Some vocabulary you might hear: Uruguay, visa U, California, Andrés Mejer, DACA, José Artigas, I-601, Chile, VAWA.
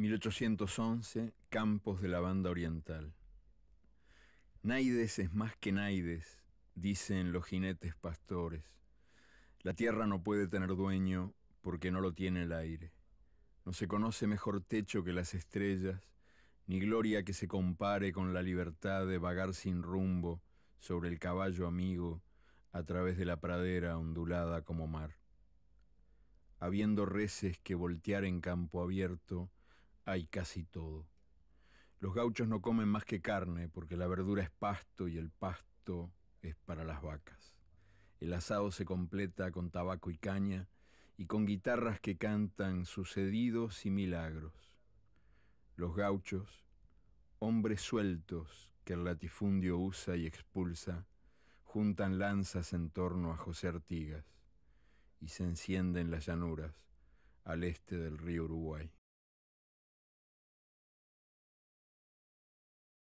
1811, Campos de la Banda Oriental. Naides es más que Naides, dicen los jinetes pastores. La tierra no puede tener dueño porque no lo tiene el aire. No se conoce mejor techo que las estrellas, ni gloria que se compare con la libertad de vagar sin rumbo sobre el caballo amigo a través de la pradera ondulada como mar. Habiendo reses que voltear en campo abierto, hay casi todo. Los gauchos no comen más que carne porque la verdura es pasto y el pasto es para las vacas. El asado se completa con tabaco y caña y con guitarras que cantan sucedidos y milagros. Los gauchos, hombres sueltos que el latifundio usa y expulsa, juntan lanzas en torno a José Artigas y se encienden las llanuras al este del río Uruguay.